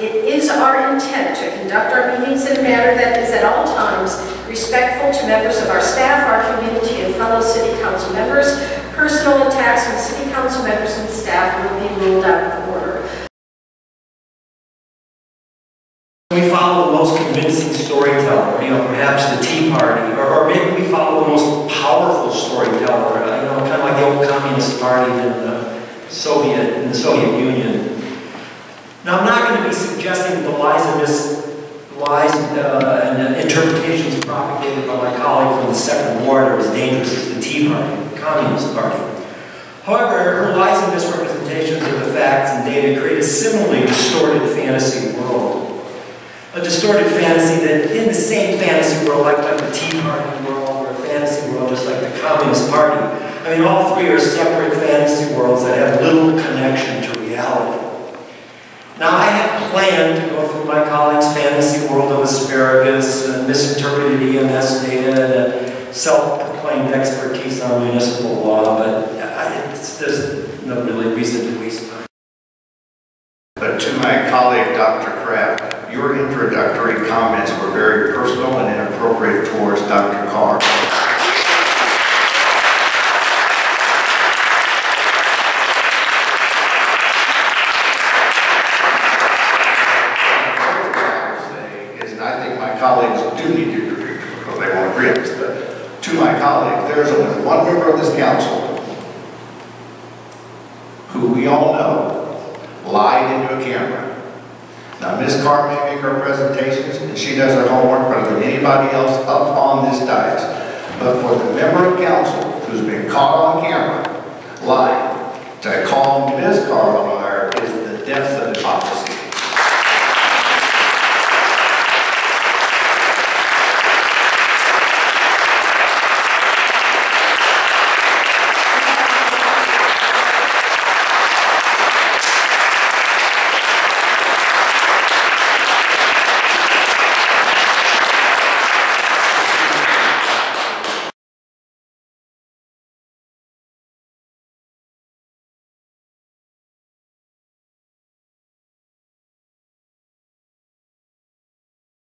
it is our intent to conduct our meetings in a manner that is at all times respectful to members of our staff, our community, and fellow City Council members. Personal attacks on City Council members and staff will be ruled out of order. We follow the most convincing storyteller, you know, perhaps the Tea Party, or maybe we follow the most powerful storyteller, you know, kind of like the old Communist Party in the Soviet Union. Now, I'm not going to be suggesting the lies and interpretations propagated by my colleague from the Second Ward are as dangerous as the Tea Party, the Communist Party. However, her lies and misrepresentations of the facts and data create a similarly distorted fantasy world. A distorted fantasy that, in the same fantasy world, like the Tea Party world, or a fantasy world just like the Communist Party, I mean, all three are separate fantasy worlds that have little connection to reality. Now, I have planned to go through my colleagues' fantasy world of asparagus, misinterpreted EMS data, and self-proclaimed expertise on municipal law, but there's no really reason to waste time. But to my colleague, Dr. Kraft, your introductory comments were very personal and inappropriate towards Dr. Carr. There's only one member of this council who we all know lied into a camera. Now, Ms. Carr may make her presentations, and she does her homework better than anybody else up on this dais. But for the member of council who's been caught on